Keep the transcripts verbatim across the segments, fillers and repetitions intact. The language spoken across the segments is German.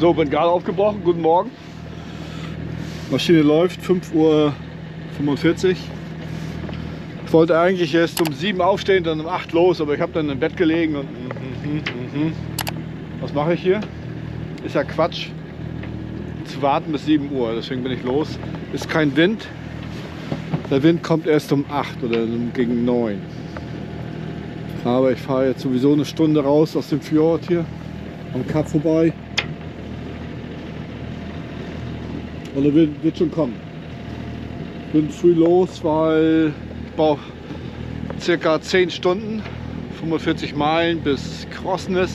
So, bin gerade aufgebrochen. Guten Morgen. Maschine läuft, fünf Uhr fünfundvierzig. Ich wollte eigentlich erst um sieben aufstehen, dann um acht los, aber ich habe dann im Bett gelegen und mm, mm, mm, mm. Was mache ich hier? Ist ja Quatsch zu warten bis sieben Uhr, deswegen bin ich los. Ist kein Wind. Der Wind kommt erst um acht oder gegen neun. Aber ich fahre jetzt sowieso eine Stunde raus aus dem Fjord hier am Kap vorbei. Und der Wind wird schon kommen. Bin früh los, weil ich brauche circa zehn Stunden, fünfundvierzig Meilen bis Krossnes.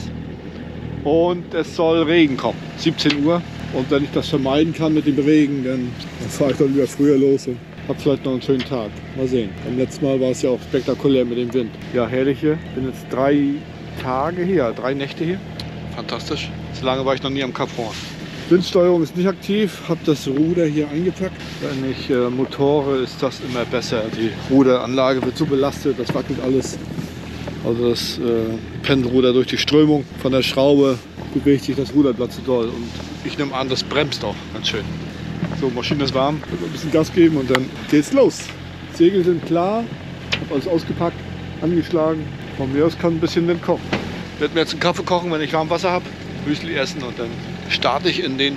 Und es soll Regen kommen, siebzehn Uhr. Und wenn ich das vermeiden kann mit dem Regen, dann fahre ich dann wieder früher los und habe vielleicht noch einen schönen Tag. Mal sehen. Beim letzten Mal war es ja auch spektakulär mit dem Wind. Ja, herrlich hier. Bin jetzt drei Tage hier, drei Nächte hier. Fantastisch. So lange war ich noch nie am Kap Horn. Windsteuerung ist nicht aktiv, habe das Ruder hier eingepackt. Wenn ich äh, motore, ist das immer besser. Die Ruderanlage wird so belastet, das wackelt alles. Also das äh, Pendelruder durch die Strömung von der Schraube bewegt sich das Ruderblatt zu doll. Und ich nehme an, das bremst auch ganz schön. So, Maschine ist warm, ein bisschen Gas geben und dann geht's los. Segel sind klar, habe alles ausgepackt, angeschlagen. Von mir aus kann ein bisschen Wind kommen. Ich werde mir jetzt einen Kaffee kochen, wenn ich warm Wasser habe, Müsli essen und dann starte ich in den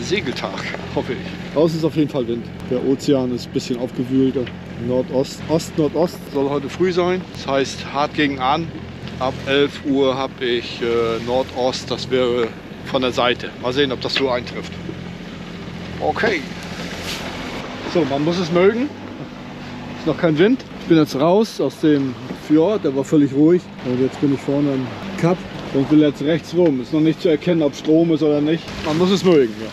Segeltag, hoffe ich. Draußen ist auf jeden Fall Wind. Der Ozean ist ein bisschen aufgewühlter. Nordost, Ost, Nordost soll heute früh sein. Das heißt hart gegen an. Ab elf Uhr habe ich äh, Nordost, das wäre von der Seite. Mal sehen, ob das so eintrifft. Okay. So, man muss es mögen. Ist noch kein Wind. Ich bin jetzt raus aus dem Fjord, der war völlig ruhig. Und jetzt bin ich vorne am Kap und will jetzt rechts rum. Ist noch nicht zu erkennen, ob Strom ist oder nicht. Man muss es mögen. Ja.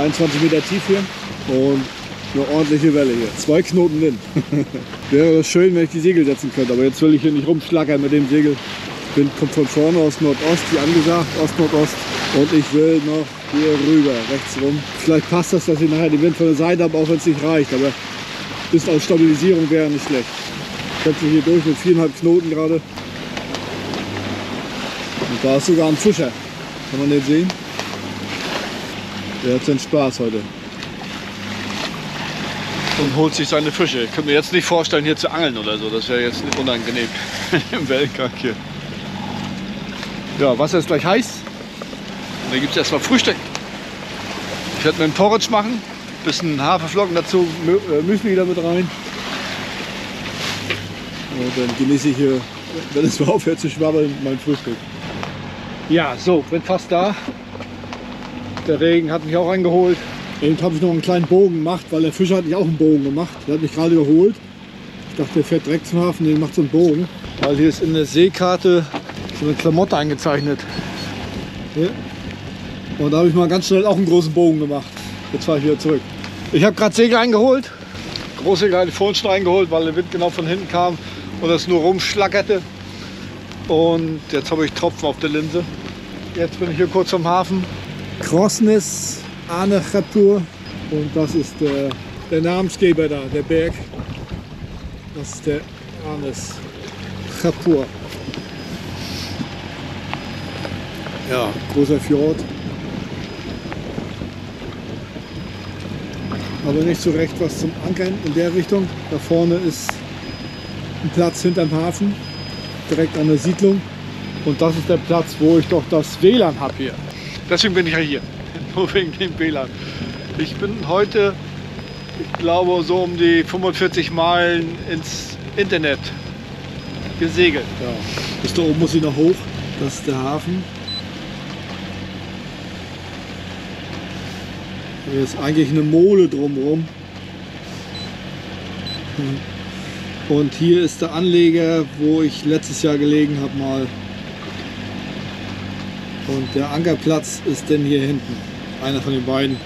dreiundzwanzig Meter tief hier. Und eine ordentliche Welle hier. Zwei Knoten Wind. Wäre das schön, wenn ich die Segel setzen könnte. Aber jetzt will ich hier nicht rumschlackern mit dem Segel. Wind kommt von vorne aus Nordost, wie angesagt, Ost-Nordost. Und ich will noch hier rüber, rechts rum. Vielleicht passt das, dass ich nachher den Wind von der Seite habe, auch wenn es nicht reicht. Aber ein bisschen als Stabilisierung wäre nicht schlecht. Ich könnte hier durch mit viereinhalb Knoten gerade. Und da ist sogar ein Fischer. Kann man den sehen? Der hat seinen Spaß heute. Und holt sich seine Fische. Ich könnte mir jetzt nicht vorstellen, hier zu angeln oder so. Das wäre jetzt unangenehm im Weltgang hier. Ja, Wasser ist gleich heiß. Und dann gibt es erstmal Frühstück. Ich werde mir einen Porridge machen. Ein bisschen Haferflocken dazu, Müsli damit rein. Und dann genieße ich hier, wenn es mal aufhört zu schwabbeln, mein Frühstück. Ja, so, bin fast da. Der Regen hat mich auch eingeholt. Eben habe ich noch einen kleinen Bogen gemacht, weil der Fischer hat mich auch einen Bogen gemacht. Der hat mich gerade überholt. Ich dachte, der fährt direkt zum Hafen, der macht so einen Bogen. Weil hier ist in der Seekarte so eine Klamotte eingezeichnet. Okay. Und da habe ich mal ganz schnell auch einen großen Bogen gemacht. Jetzt fahre ich wieder zurück. Ich habe gerade Segel eingeholt. Großsegel habe ich vorhin schon eingeholt, weil der Wind genau von hinten kam und das nur rumschlackerte. Und jetzt habe ich Tropfen auf der Linse. Jetzt bin ich hier kurz am Hafen. Krossnes. Árneshreppur, und das ist der, der Namensgeber da, der Berg. Das ist der Árneshreppur. Ja, großer Fjord. Aber nicht so recht was zum Ankern in der Richtung. Da vorne ist ein Platz hinterm Hafen, direkt an der Siedlung. Und das ist der Platz, wo ich doch das W L A N habe hier. Deswegen bin ich ja hier. Nur wegen dem W L A N. Ich bin heute, ich glaube, so um die fünfundvierzig Meilen ins Internet gesegelt. Ja. Bis da oben muss ich noch hoch. Das ist der Hafen. Hier ist eigentlich eine Mole drumherum. Und hier ist der Anleger, wo ich letztes Jahr gelegen habe mal. Und der Ankerplatz ist denn hier hinten. Einer von den beiden.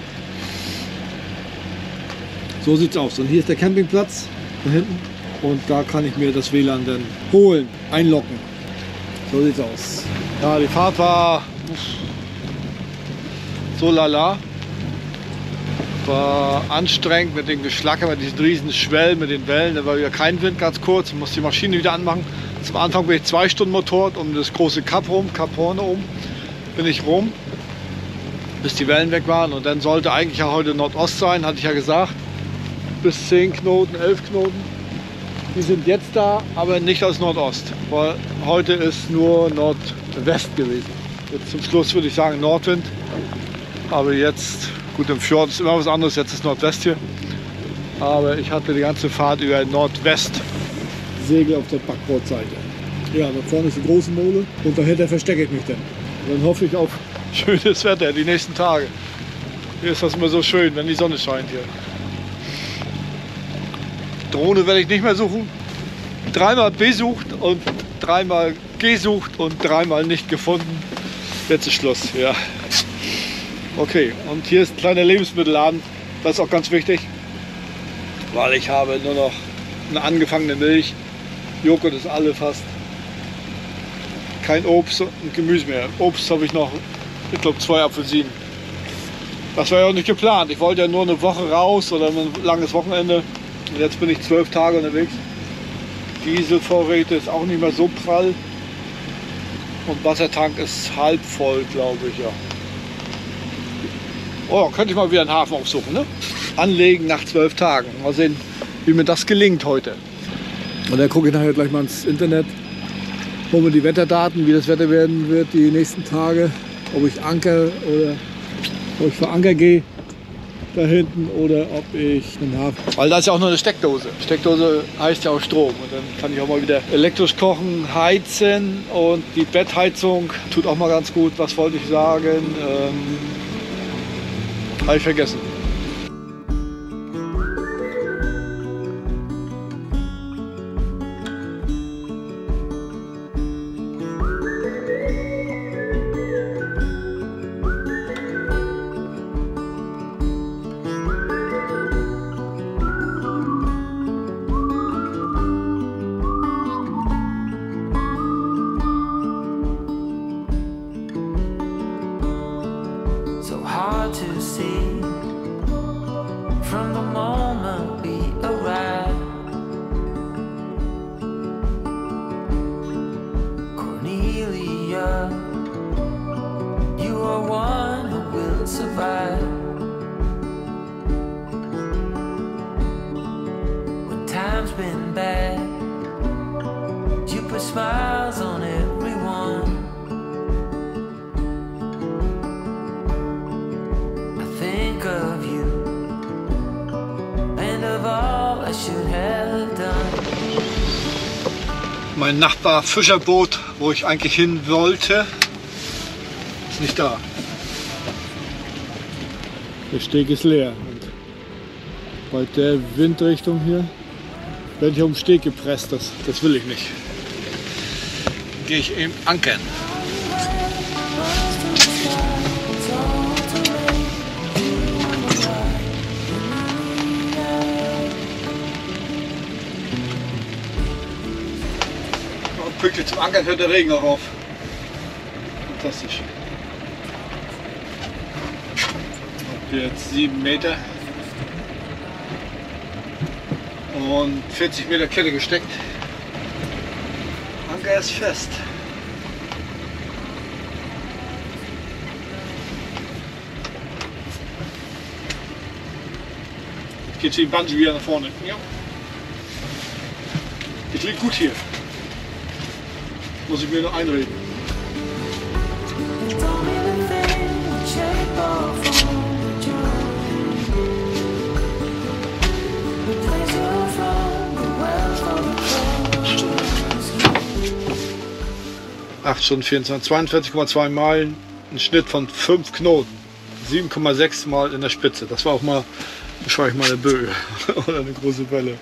So sieht es aus. Und hier ist der Campingplatz da hinten. Und da kann ich mir das W L A N dann holen, einloggen. So sieht es aus. Ja, die Fahrt war so lala. War anstrengend mit den Geschlackern, mit diesen riesen Schwellen, mit den Wellen. Da war wieder kein Wind, ganz kurz. Ich musste die Maschine wieder anmachen. Zum Anfang bin ich zwei Stunden motort um das große Kap rum, Kap Horn oben. Bin ich rum. bis die Wellen weg waren. Und dann sollte eigentlich ja heute Nordost sein, hatte ich ja gesagt. Bis zehn Knoten, elf Knoten. Die sind jetzt da, aber nicht aus Nordost, weil heute ist nur Nordwest gewesen. Jetzt zum Schluss würde ich sagen Nordwind. Aber jetzt, gut, im Fjord ist immer was anderes, jetzt ist Nordwest hier. Aber ich hatte die ganze Fahrt über Nordwest. Segel auf der Backbordseite. Ja, da vorne ist die große Mole und dahinter verstecke ich mich dann. Und dann hoffe ich auf schönes Wetter die nächsten Tage. Hier ist das immer so schön, wenn die Sonne scheint hier. Drohne werde ich nicht mehr suchen. Dreimal besucht und dreimal gesucht und dreimal nicht gefunden. Jetzt ist Schluss, ja. Okay, und hier ist ein kleiner Lebensmittelladen. Das ist auch ganz wichtig, weil ich habe nur noch eine angefangene Milch. Joghurt ist alle fast. Kein Obst und Gemüse mehr. Obst habe ich noch, ich glaube, zwei Apfelsinen. Das war ja auch nicht geplant. Ich wollte ja nur eine Woche raus oder ein langes Wochenende. Und jetzt bin ich zwölf Tage unterwegs. Dieselvorräte ist auch nicht mehr so prall. Und Wassertank ist halb voll, glaube ich, ja. Oh, könnte ich mal wieder einen Hafen aufsuchen, ne? Anlegen nach zwölf Tagen. Mal sehen, wie mir das gelingt heute. Und dann gucke ich nachher gleich mal ins Internet, wo mir die Wetterdaten, wie das Wetter werden wird die nächsten Tage. Ob ich Anker oder ob ich für Anker gehe. Da hinten oder ob ich einen Hafen. Weil da ist ja auch nur eine Steckdose. Steckdose heißt ja auch Strom. Und dann kann ich auch mal wieder elektrisch kochen, heizen und die Bettheizung tut auch mal ganz gut. Was wollte ich sagen? Ähm, habe ich vergessen. Mein Nachbar-Fischerboot, wo ich eigentlich hin wollte, ist nicht da. Der Steg ist leer. Und bei der Windrichtung hier werde ich auf den Steg gepresst. Das, das will ich nicht. Gehe ich eben ankern. Pünktlich zum Anker hört der Regen auch auf. Fantastisch. Jetzt sieben Meter und vierzig Meter Kette gesteckt. Anker ist fest. Jetzt geht die Bungee wieder nach vorne. Ja. Ich liege gut hier. Muss ich mir noch einreden. acht Stunden vierundzwanzig, zweiundvierzig Komma zwei Meilen, ein Schnitt von fünf Knoten, sieben Komma sechs Mal in der Spitze. Das war auch mal, wahrscheinlich mal eine Böe oder eine große Welle.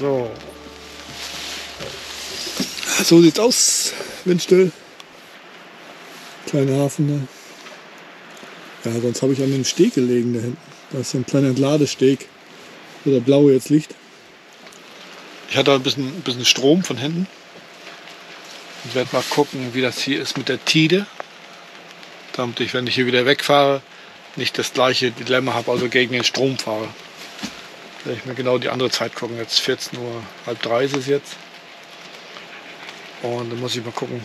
So. So sieht's aus, windstill. Kleiner Hafen da. Ja, sonst habe ich an dem Steg gelegen da hinten. Da ist so ein kleiner Entladesteg, wo der blaue jetzt liegt. Ich hatte ein bisschen, ein bisschen Strom von hinten. Ich werde mal gucken, wie das hier ist mit der Tide. Damit ich, wenn ich hier wieder wegfahre, nicht das gleiche Dilemma habe, also gegen den Strom fahre. Werde ich mir genau die andere Zeit gucken. Jetzt vierzehn Uhr, halb drei ist es jetzt. Und dann muss ich mal gucken,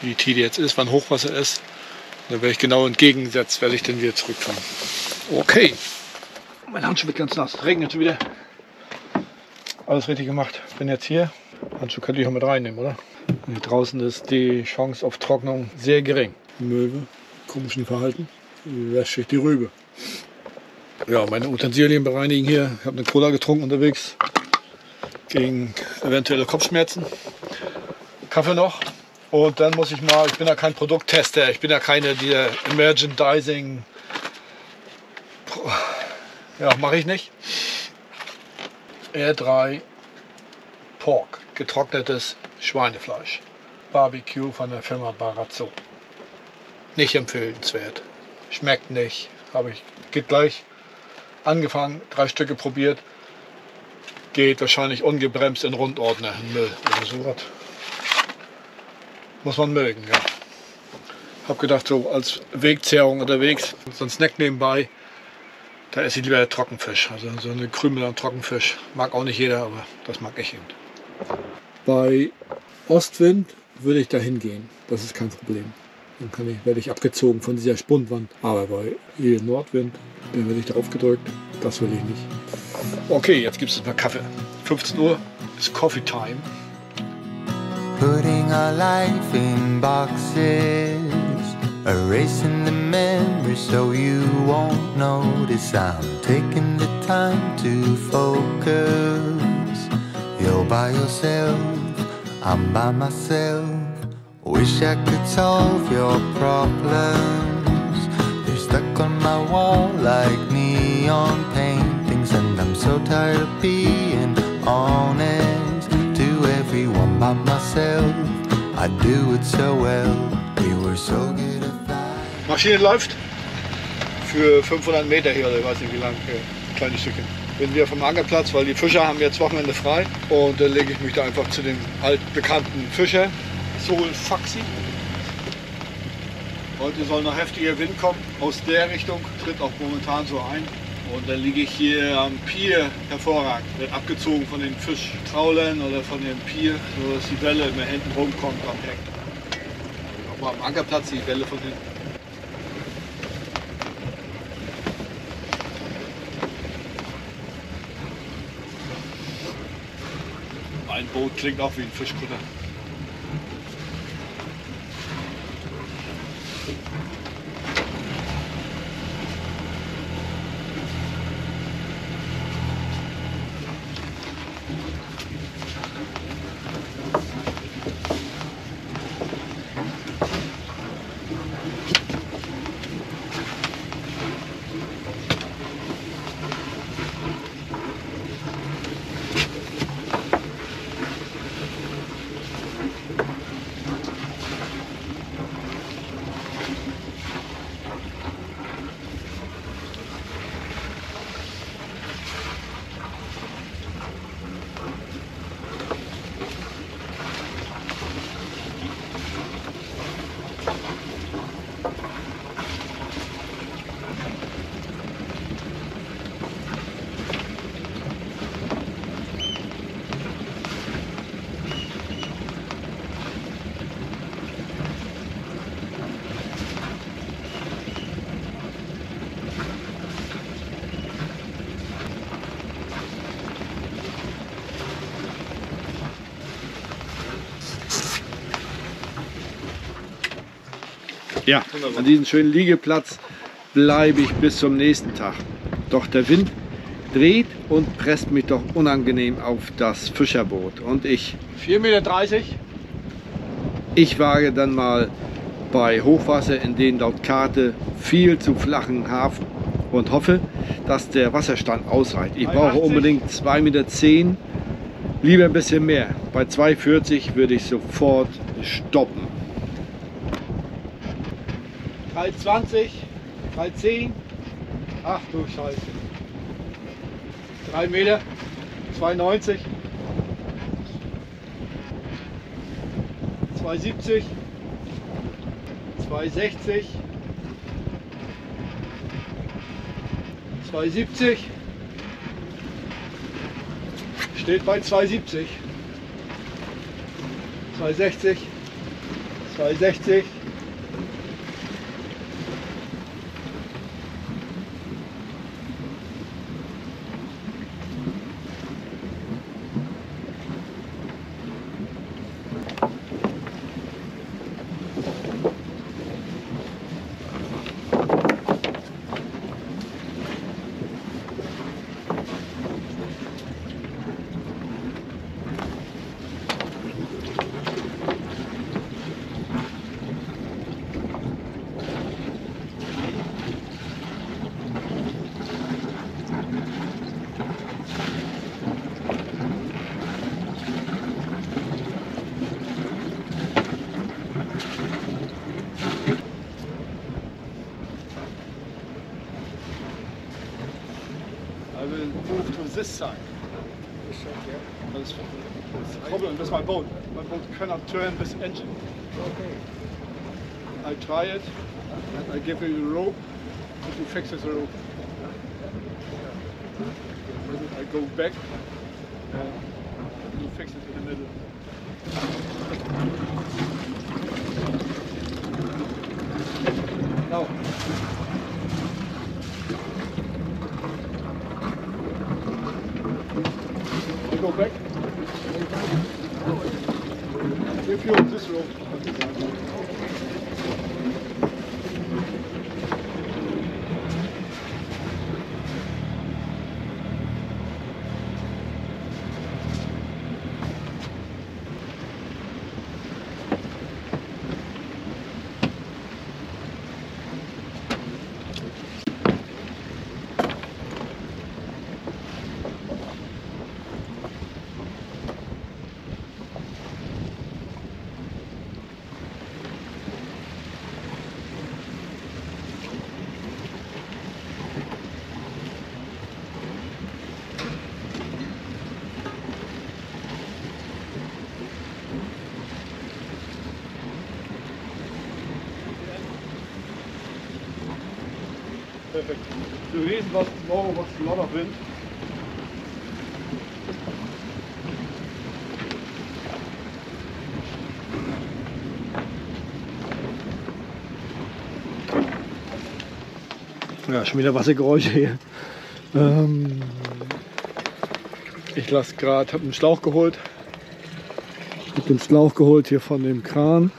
wie die Tide jetzt ist, wann Hochwasser ist Dann werde ich genau entgegengesetzt, werde ich dann wieder zurückfahren. Okay. Meine Handschuhe wird ganz nass. Regnet schon wieder. Alles richtig gemacht. Bin jetzt hier. Handschuhe könnte ich auch mit reinnehmen, oder? Und hier draußen ist die Chance auf Trocknung sehr gering. Möwe, komischen Verhalten. Wäsche ich die Rübe. Ja, meine Utensilien bereinigen hier. Ich habe eine Cola getrunken unterwegs. Gegen eventuelle Kopfschmerzen. Kaffee noch. Und dann muss ich mal, ich bin ja kein Produkttester, ich bin ja keine, die Merchandising, ja, mache ich nicht. R drei Pork, getrocknetes Schweinefleisch. Barbecue von der Firma Barazzo. Nicht empfehlenswert. Schmeckt nicht. Habe ich geht gleich angefangen, drei Stücke probiert. Geht wahrscheinlich ungebremst in Rundordner, Müll oder so was. Muss man mögen, ja. Hab gedacht, so als Wegzehrung unterwegs, so ein Snack nebenbei, da esse ich lieber Trockenfisch. Also so eine Krümel an Trockenfisch. Mag auch nicht jeder, aber das mag ich eben. Bei Ostwind würde ich da hingehen. Das ist kein Problem. Dann kann ich, werde ich abgezogen von dieser Spundwand. Aber bei Nordwind, dann werde ich drauf gedrückt. Das will ich nicht. Okay, jetzt gibt es mal Kaffee. fünfzehn Uhr ist Coffee Time. Putting our life in boxes, erasing the memory so you won't notice. I'm taking the time to focus. You're by yourself, I'm by myself. Wish I could solve your problems. They're stuck on my wall like neon paintings, and I'm so tired of being honest. Maschine läuft für fünfhundert Meter hier, oder ich weiß nicht wie lang, ein kleines Stückchen. Bin wieder vom Ankerplatz, weil die Fischer haben jetzt Wochenende frei, und dann lege ich mich da einfach zu dem altbekannten Fischer, Solfaxi. Heute soll noch heftiger Wind kommen, aus der Richtung, tritt auch momentan so ein. Und dann liege ich hier am Pier hervorragend. Wird abgezogen von den Fischtraulern oder von dem Pier, so dass die Welle immer hinten rumkommt am Heck. Auch mal am Ankerplatz die Welle von hinten. Ein Boot klingt auch wie ein Fischkutter. Ja, an diesem schönen Liegeplatz bleibe ich bis zum nächsten Tag. Doch der Wind dreht und presst mich doch unangenehm auf das Fischerboot. Und ich... vier Meter dreißig. Ich wage dann mal bei Hochwasser in den laut Karte viel zu flachen Hafen und hoffe, dass der Wasserstand ausreicht. Ich brauche unbedingt zwei Meter zehn, lieber ein bisschen mehr. Bei zwei Meter vierzig würde ich sofort stoppen. drei Meter zwanzig, drei Meter zehn, ach du Scheiße, drei Meter, zwei Meter neunzig, zwei Meter siebzig, zwei Meter sechzig, zwei Meter siebzig, steht bei zwei Meter siebzig, zwei Meter sechzig, zwei Meter sechzig, zwei Meter sechzig, move to this side. That's the problem with my boat. My boat cannot turn this engine. Okay. I try it, and I give you a rope, and you fix this rope. I go back, and you fix it in the middle. Now. I go back. If you on this rope. Perfect. The reason was tomorrow was a lot of wind. Ja, schon wieder Wassergeräusche hier. Ähm, ich lasse gerade, habe einen Schlauch geholt. Ich habe den Schlauch geholt hier von dem Kran.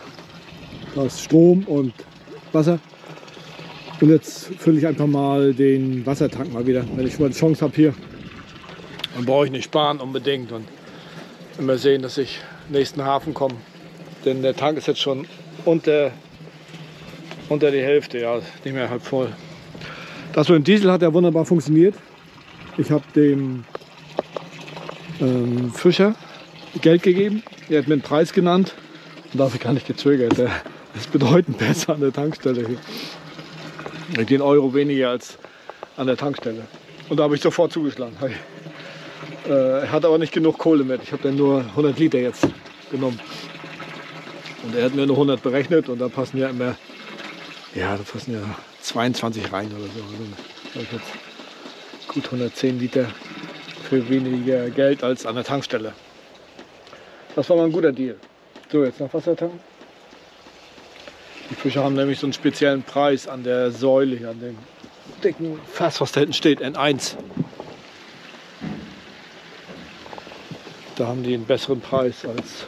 Da ist Strom und Wasser. Und jetzt fülle ich einfach mal den Wassertank mal wieder, wenn ich schon mal die Chance habe hier. Dann brauche ich nicht sparen unbedingt und immer sehen, dass ich in den nächsten Hafen komme. Denn der Tank ist jetzt schon unter, unter die Hälfte, ja, nicht mehr halb voll. Das mit dem Diesel hat ja wunderbar funktioniert. Ich habe dem ähm, Fischer Geld gegeben, er hat mir einen Preis genannt und dafür kann ich gezögert. Das ist bedeutend besser an der Tankstelle hier. Mit den Euro weniger als an der Tankstelle. Und da habe ich sofort zugeschlagen. Er hat aber nicht genug Kohle mit. Ich habe dann nur hundert Liter jetzt genommen. Und er hat mir nur hundert berechnet und da passen ja immer, ja, da passen ja zweiundzwanzig rein oder so. Da habe ich jetzt gut hundertzehn Liter für weniger Geld als an der Tankstelle. Das war mal ein guter Deal. So, jetzt noch Wasser tanken. Die Fische haben nämlich so einen speziellen Preis an der Säule hier, an dem dicken Fass, was da hinten steht, N eins. Da haben die einen besseren Preis als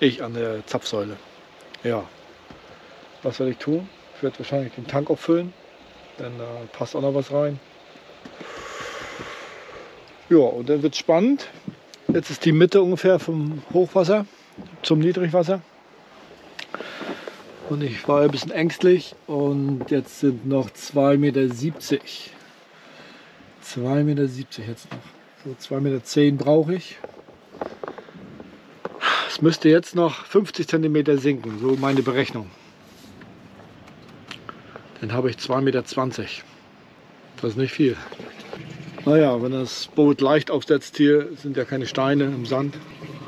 ich an der Zapfsäule. Ja, was werde ich tun? Ich werde wahrscheinlich den Tank auffüllen, denn da passt auch noch was rein. Ja, und dann wird es spannend. Jetzt ist die Mitte ungefähr vom Hochwasser zum Niedrigwasser. Und ich war ein bisschen ängstlich und jetzt sind noch zwei Meter siebzig. zwei Meter siebzig jetzt noch. So zwei Meter zehn brauche ich. Es müsste jetzt noch fünfzig Zentimeter sinken, so meine Berechnung. Dann habe ich zwei Meter zwanzig. Das ist nicht viel. Naja, wenn das Boot leicht aufsetzt hier, sind ja keine Steine im Sand.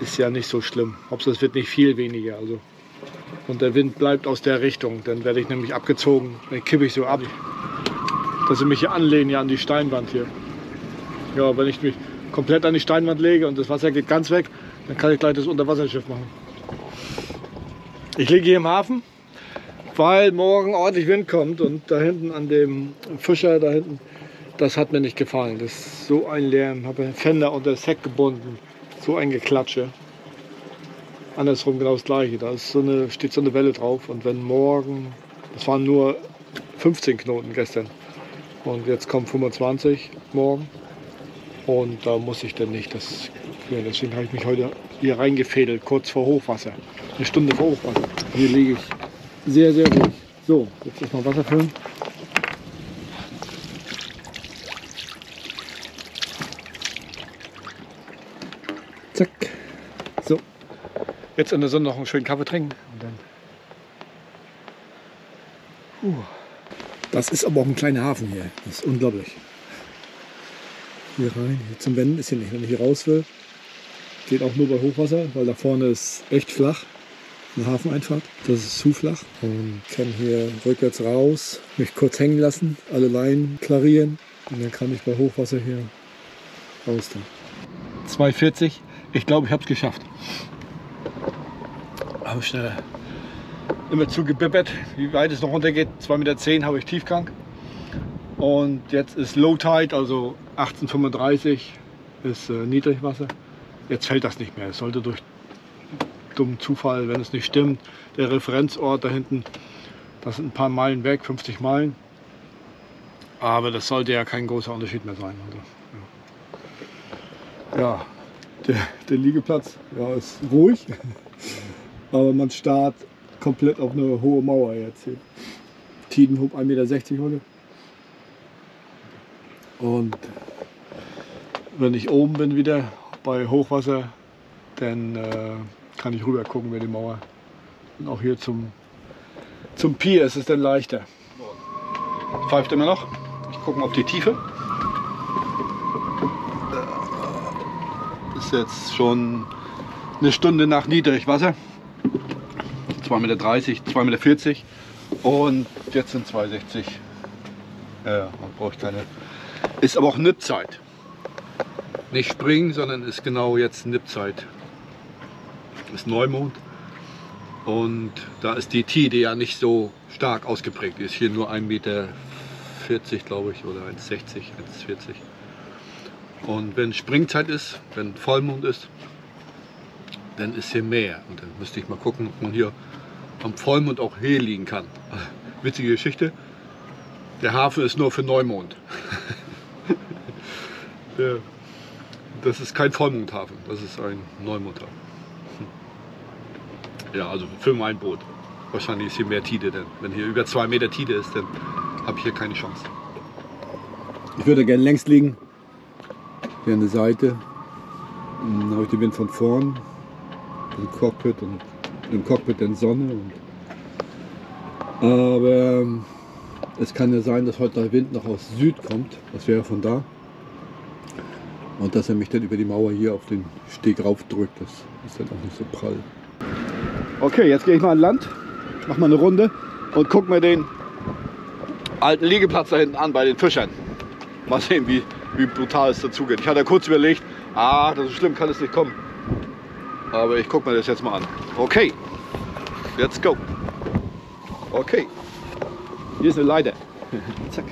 Ist ja nicht so schlimm. Hauptsache es wird nicht viel weniger. Also. Und der Wind bleibt aus der Richtung, dann werde ich nämlich abgezogen, dann kippe ich so ab, dass sie mich hier anlehnen, ja, an die Steinwand hier. Ja, wenn ich mich komplett an die Steinwand lege und das Wasser geht ganz weg, dann kann ich gleich das Unterwasserschiff machen. Ich liege hier im Hafen, weil morgen ordentlich Wind kommt und da hinten an dem Fischer, da hinten, das hat mir nicht gefallen. Das ist so ein Lärm, habe einen Fender unter das Heck gebunden, so ein Geklatsche. Andersrum genau das gleiche, da ist so eine, steht so eine Welle drauf und wenn morgen, das waren nur fünfzehn Knoten gestern und jetzt kommen fünfundzwanzig morgen und da muss ich dann nicht das führen. Deswegen habe ich mich heute hier reingefädelt, kurz vor Hochwasser, eine Stunde vor Hochwasser. Hier liege ich sehr, sehr ruhig. So, jetzt erstmal Wasser füllen. Zack. Jetzt in der Sonne noch einen schönen Kaffee trinken. Und dann. Uh. Das ist aber auch ein kleiner Hafen hier. Das ist unglaublich. Hier rein, hier zum Wenden ist hier nicht, wenn ich hier raus will. Geht auch nur bei Hochwasser, weil da vorne ist echt flach. Eine Hafeneinfahrt, das ist zu flach. Und kann hier rückwärts raus, mich kurz hängen lassen, alle Leinen klarieren. Und dann kann ich bei Hochwasser hier raus dann. zwei vierzig, ich glaube, ich habe es geschafft. Habe ich äh, immer zu gebibbert, wie weit es noch runtergeht. zwei Meter zehn habe ich Tiefgang. Und jetzt ist Low Tide, also achtzehn fünfunddreißig ist äh, Niedrigwasser. Jetzt fällt das nicht mehr. Es sollte durch dummen Zufall, wenn es nicht stimmt, der Referenzort da hinten, das sind ein paar Meilen weg, fünfzig Meilen. Aber das sollte ja kein großer Unterschied mehr sein. Also, ja, ja der, der Liegeplatz ja, ist ruhig, aber man starrt komplett auf eine hohe Mauer jetzt hier. Tidenhub ein Meter sechzig heute. Und wenn ich oben bin wieder, bei Hochwasser, dann äh, kann ich rüber gucken über die Mauer. Und auch hier zum, zum Pier ist es dann leichter. Pfeift immer noch. Ich gucke mal auf die Tiefe. Ist jetzt schon eine Stunde nach Niedrigwasser. zwei Meter dreißig, zwei Meter vierzig. Und jetzt sind zwei sechzig. Ja, man braucht keine. Ist aber auch Nippzeit. Nicht springen, sondern ist genau jetzt Nippzeit. Ist Neumond und da ist die Tide ja nicht so stark ausgeprägt. Ist hier nur ein Meter vierzig, glaube ich, oder ein Meter sechzig, ein Meter vierzig. Und wenn Springzeit ist, wenn Vollmond ist, dann ist hier mehr. Und dann müsste ich mal gucken, ob man hier am Vollmond auch hier liegen kann. Witzige Geschichte, der Hafen ist nur für Neumond. der Das ist kein Vollmondhafen, das ist ein Neumondhafen. Ja, also für mein Boot. Wahrscheinlich ist hier mehr Tide, denn wenn hier über zwei Meter Tide ist, dann habe ich hier keine Chance. Ich würde gerne längs liegen, hier an der Seite. Dann habe ich den Wind von vorn, im Cockpit und im Cockpit dann Sonne. Und aber es kann ja sein, dass heute der Wind noch aus Süd kommt, das wäre von da. Und dass er mich dann über die Mauer hier auf den Steg raufdrückt, das ist dann auch nicht so prall. Okay, jetzt gehe ich mal an Land, mache mal eine Runde und guck mir den alten Liegeplatz da hinten an bei den Fischern. Mal sehen, wie, wie brutal es dazu geht. Ich hatte kurz überlegt, ah, so schlimm kann es nicht kommen. Aber ich guck mir das jetzt mal an. Okay, let's go. Okay, hier ist eine Leiter. Zack.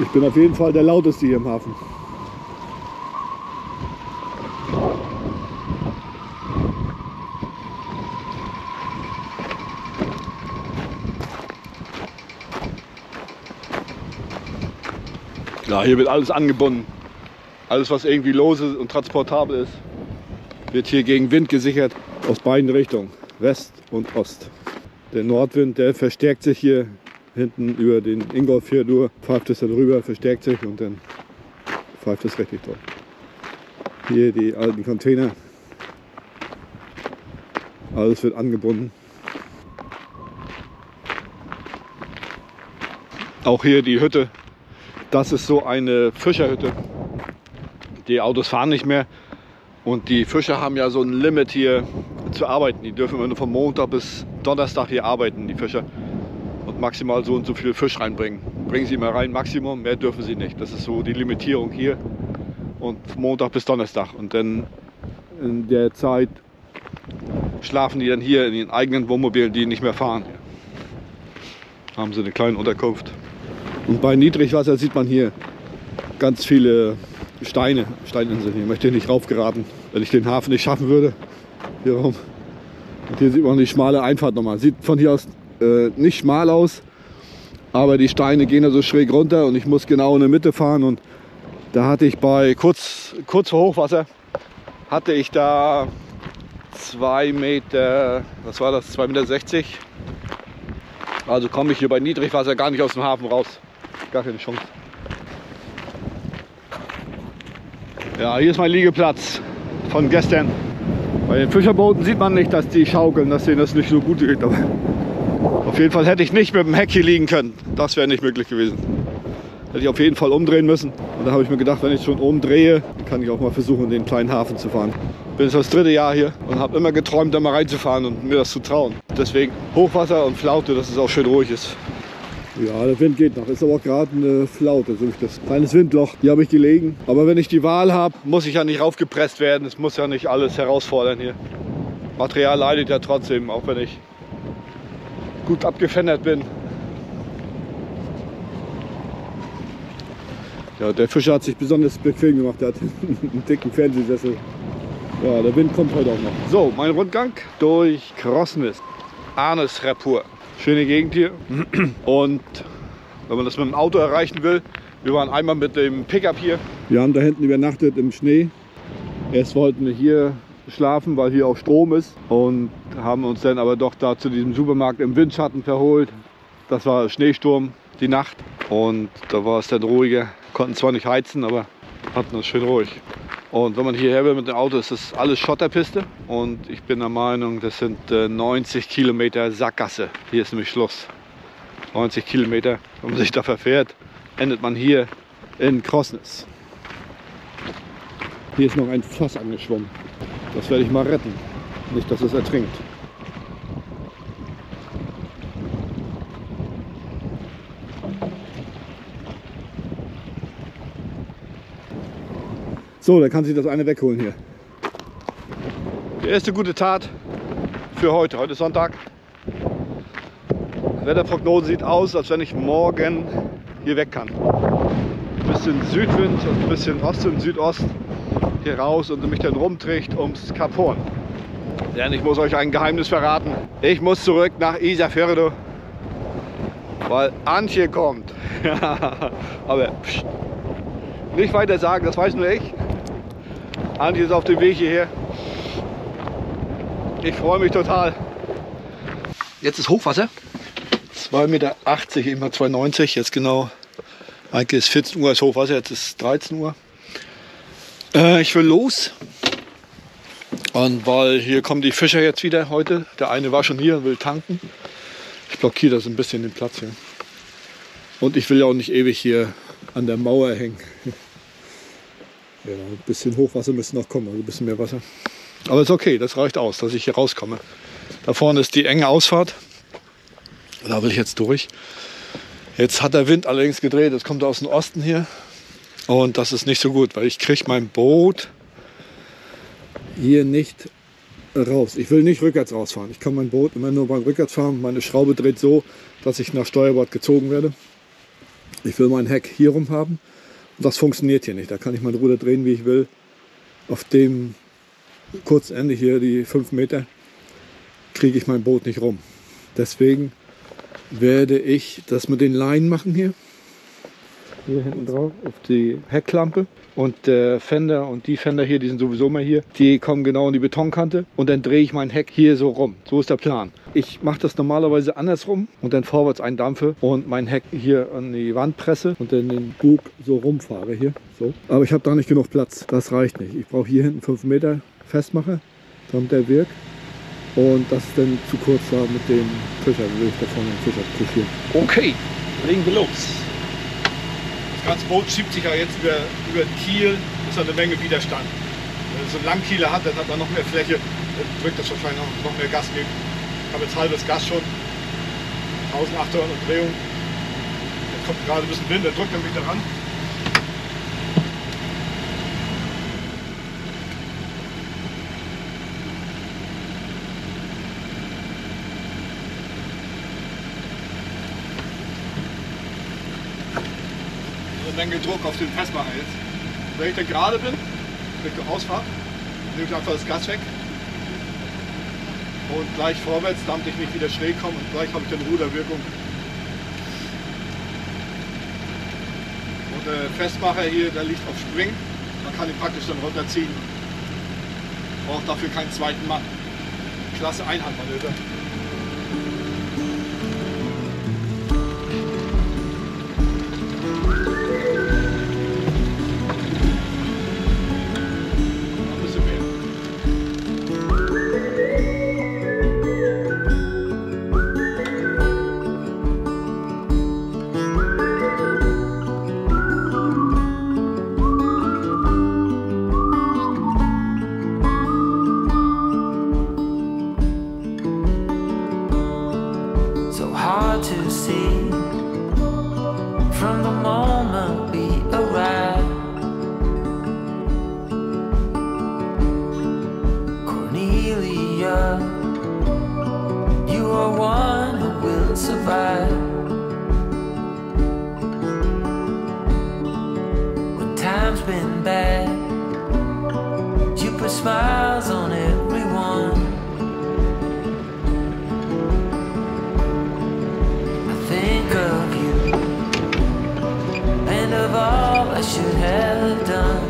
Ich bin auf jeden Fall der lauteste hier im Hafen. Ja, hier wird alles angebunden. Alles, was irgendwie los ist und transportabel ist, wird hier gegen Wind gesichert. Aus beiden Richtungen, West und Ost. Der Nordwind, der verstärkt sich hier. Hinten über den Ingólfsfjörður pfeift es dann rüber, verstärkt sich und dann pfeift es richtig drauf. Hier die alten Container. Alles wird angebunden. Auch hier die Hütte. Das ist so eine Fischerhütte. Die Autos fahren nicht mehr. Und die Fischer haben ja so ein Limit hier zu arbeiten. Die dürfen immer nur von Montag bis Donnerstag hier arbeiten, die Fischer. Maximal so und so viel Fisch reinbringen. Bringen sie mal rein, Maximum, mehr dürfen sie nicht. Das ist so die Limitierung hier. Und Montag bis Donnerstag. Und dann in der Zeit schlafen die dann hier in ihren eigenen Wohnmobilen, die nicht mehr fahren. Haben sie eine kleine Unterkunft. Und bei Niedrigwasser sieht man hier ganz viele Steine, Steininseln. Hier möchte ich nicht raufgeraten, wenn ich den Hafen nicht schaffen würde. Hier rum. Und hier sieht man die schmale Einfahrt nochmal. Sieht von hier aus Äh, nicht schmal aus, aber die Steine gehen da so schräg runter und ich muss genau in der Mitte fahren. Und da hatte ich bei kurz, kurz vor Hochwasser hatte ich da zwei Meter, was war das, zwei Meter sechzig. Also komme ich hier bei Niedrigwasser gar nicht aus dem Hafen raus. Gar keine Chance. Ja, hier ist mein Liegeplatz von gestern. Bei den Fischerbooten sieht man nicht, dass die schaukeln, dass denen das nicht so gut geht. Aber auf jeden Fall hätte ich nicht mit dem Heck hier liegen können. Das wäre nicht möglich gewesen. Hätte ich auf jeden Fall umdrehen müssen. Und da habe ich mir gedacht, wenn ich schon umdrehe, kann ich auch mal versuchen, den kleinen Hafen zu fahren. Bin jetzt das dritte Jahr hier und habe immer geträumt, da mal reinzufahren und mir das zu trauen. Deswegen Hochwasser und Flaute, dass es auch schön ruhig ist. Ja, der Wind geht noch. Ist aber auch gerade eine Flaute, so wie das. Kleines Windloch, hier habe ich gelegen. Aber wenn ich die Wahl habe, muss ich ja nicht raufgepresst werden. Es muss ja nicht alles herausfordern hier. Material leidet ja trotzdem, auch wenn ich gut abgefändert bin. Ja, der Fischer hat sich besonders bequem gemacht. Der hat einen dicken Fernsehsessel. Ja, der Wind kommt heute auch noch. So, mein Rundgang durch Krossnes, Árneshreppur. Schöne Gegend hier. Und wenn man das mit dem Auto erreichen will, wir waren einmal mit dem Pickup hier. Wir haben da hinten übernachtet im Schnee. Erst wollten wir hier schlafen, weil hier auch Strom ist. Und haben uns dann aber doch da zu diesem Supermarkt im Windschatten verholt. Das war Schneesturm, die Nacht. Und da war es dann ruhiger. Konnten zwar nicht heizen, aber hatten es schön ruhig. Und wenn man hierher will mit dem Auto, ist das alles Schotterpiste. Und ich bin der Meinung, das sind neunzig Kilometer Sackgasse. Hier ist nämlich Schluss. neunzig Kilometer, wenn man sich da verfährt, endet man hier in Krossnes. Hier ist noch ein Fass angeschwommen. Das werde ich mal retten. Nicht, dass es ertrinkt. So, dann kann sich das eine wegholen hier. Die erste gute Tat für heute. Heute ist Sonntag. Wetterprognose sieht aus, als wenn ich morgen hier weg kann. Ein bisschen Südwind und ein bisschen Ost und Südost hier raus und mich dann rumträgt ums Kap Horn. Denn ich muss euch ein Geheimnis verraten. Ich muss zurück nach Isafjördur, weil Antje kommt. Aber pst, nicht weiter sagen, das weiß nur ich. Antje ist auf dem Weg hierher. Ich freue mich total. Jetzt ist Hochwasser. zwei Meter achtzig, eben mal zwei Meter neunzig. Jetzt genau. Eigentlich ist vierzehn Uhr ist Hochwasser, jetzt ist dreizehn Uhr. Äh, ich will los. Und weil hier kommen die Fischer jetzt wieder heute. Der eine war schon hier und will tanken. Ich blockiere das ein bisschen den Platz hier. Und ich will ja auch nicht ewig hier an der Mauer hängen. Ja, ein bisschen Hochwasser müsste noch kommen, also ein bisschen mehr Wasser. Aber ist okay, das reicht aus, dass ich hier rauskomme. Da vorne ist die enge Ausfahrt. Da will ich jetzt durch. Jetzt hat der Wind allerdings gedreht, das kommt aus dem Osten hier. Und das ist nicht so gut, weil ich kriege mein Boot hier nicht raus. Ich will nicht rückwärts rausfahren. Ich kann mein Boot immer nur beim Rückwärtsfahren. Meine Schraube dreht so, dass ich nach Steuerbord gezogen werde. Ich will mein Heck hier rum haben. Das funktioniert hier nicht. Da kann ich mein Ruder drehen, wie ich will. Auf dem kurzen Ende hier, die fünf Meter, kriege ich mein Boot nicht rum. Deswegen werde ich das mit den Leinen machen hier. Hier hinten drauf auf die Heckklampe. Und der Fender und die Fender hier, die sind sowieso mal hier. Die kommen genau in die Betonkante. Und dann drehe ich mein Heck hier so rum. So ist der Plan. Ich mache das normalerweise andersrum und dann vorwärts eindampfe und mein Heck hier an die Wand presse und dann den Bug so rumfahre hier. So. Aber ich habe da nicht genug Platz. Das reicht nicht. Ich brauche hier hinten fünf Meter Festmacher, damit der wirkt. Und das ist dann zu kurz da mit dem Fischer. Dann will ich da vorne den Fischer pushieren. Okay, legen wir los. Das Boot schiebt sich ja jetzt über, über den Kiel, das ist eine Menge Widerstand. Wenn es einen Langkieler hat, dann hat man noch mehr Fläche, dann drückt das wahrscheinlich noch, noch mehr Gas geben. Ich habe jetzt halbes Gas schon, eintausendachthundert Umdrehungen. Jetzt kommt gerade ein bisschen Wind, der drückt dann wieder ran. Menge Druck auf den Festmacher jetzt. Wenn ich dann gerade bin, Richtung Ausfahrt, nehme ich einfach das Gas weg und gleich vorwärts, damit ich nicht wieder schräg komme und gleich habe ich dann Ruderwirkung. Und der Festmacher hier, der liegt auf Springen, man kann ihn praktisch dann runterziehen. Braucht dafür keinen zweiten Mann. Klasse Einhandmanöver. Thank you. fight. When time's been bad, you put smiles on everyone. I think of you and of all I should have done.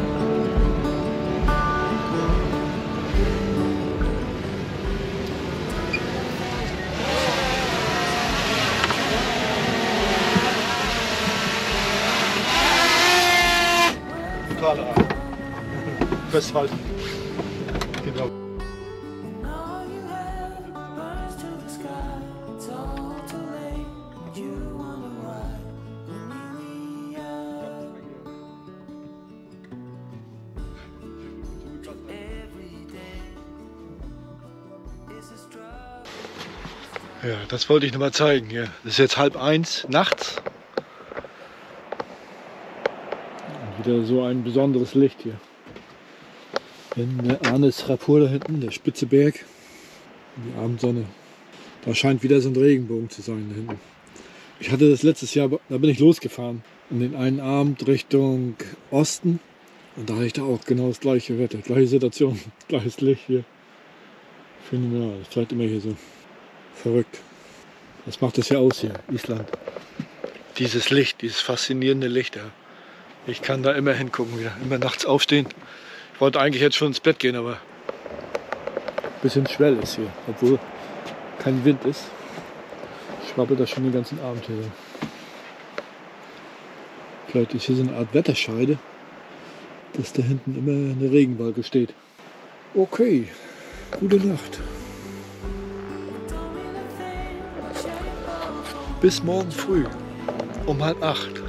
Festhalten. Genau. Ja, das wollte ich noch mal zeigen. Ja. Das ist jetzt halb eins nachts. Und wieder so ein besonderes Licht hier. In Árneshreppur da hinten, der spitze Berg, die Abendsonne. Da scheint wieder so ein Regenbogen zu sein da hinten. Ich hatte das letztes Jahr, da bin ich losgefahren, an den einen Abend Richtung Osten. Und da hatte ich da auch genau das gleiche Wetter, gleiche Situation, gleiches Licht hier. Phänomenal, das bleibt immer hier so. Verrückt. Was macht das hier aus hier, Island? Dieses Licht, dieses faszinierende Licht da. Ich kann da immer hingucken wieder, immer nachts aufstehen. Ich wollte eigentlich jetzt schon ins Bett gehen, aber ein bisschen schwell ist hier, obwohl kein Wind ist. Schwabbelt das schon den ganzen Abend hier. Vielleicht ist hier so eine Art Wetterscheide, dass da hinten immer eine Regenwolke steht. Okay, gute Nacht. Bis morgen früh um halb acht.